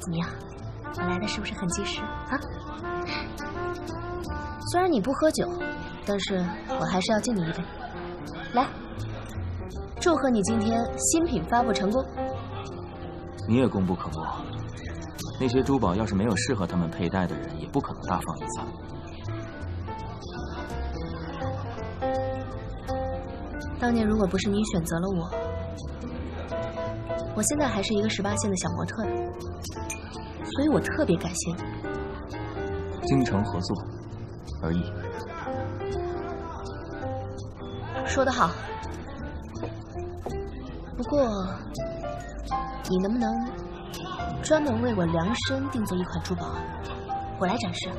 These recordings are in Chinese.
怎么样？我来的是不是很及时啊？虽然你不喝酒，但是我还是要敬你一杯。来，祝贺你今天新品发布成功。你也功不可没。那些珠宝要是没有适合他们佩戴的人，也不可能大放异彩。 当年如果不是你选择了我，我现在还是一个18线的小模特呢，所以我特别感谢你。精诚合作，而已。说得好。不过，你能不能专门为我量身定做一款珠宝啊？我来展示。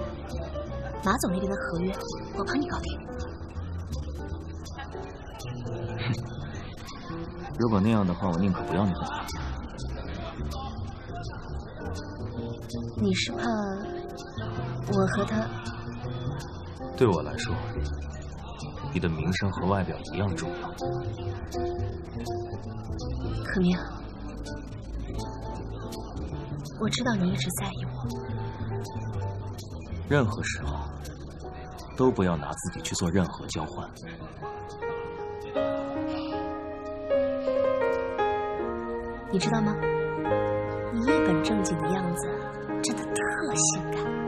马总那边的合约，我帮你搞定。 如果那样的话，我宁可不要你了。你是怕我和他？对我来说，你的名声和外表一样重要。可明，我知道你一直在意我。任何时候都不要拿自己去做任何交换。 你知道吗？你一本正经的样子真的特性感。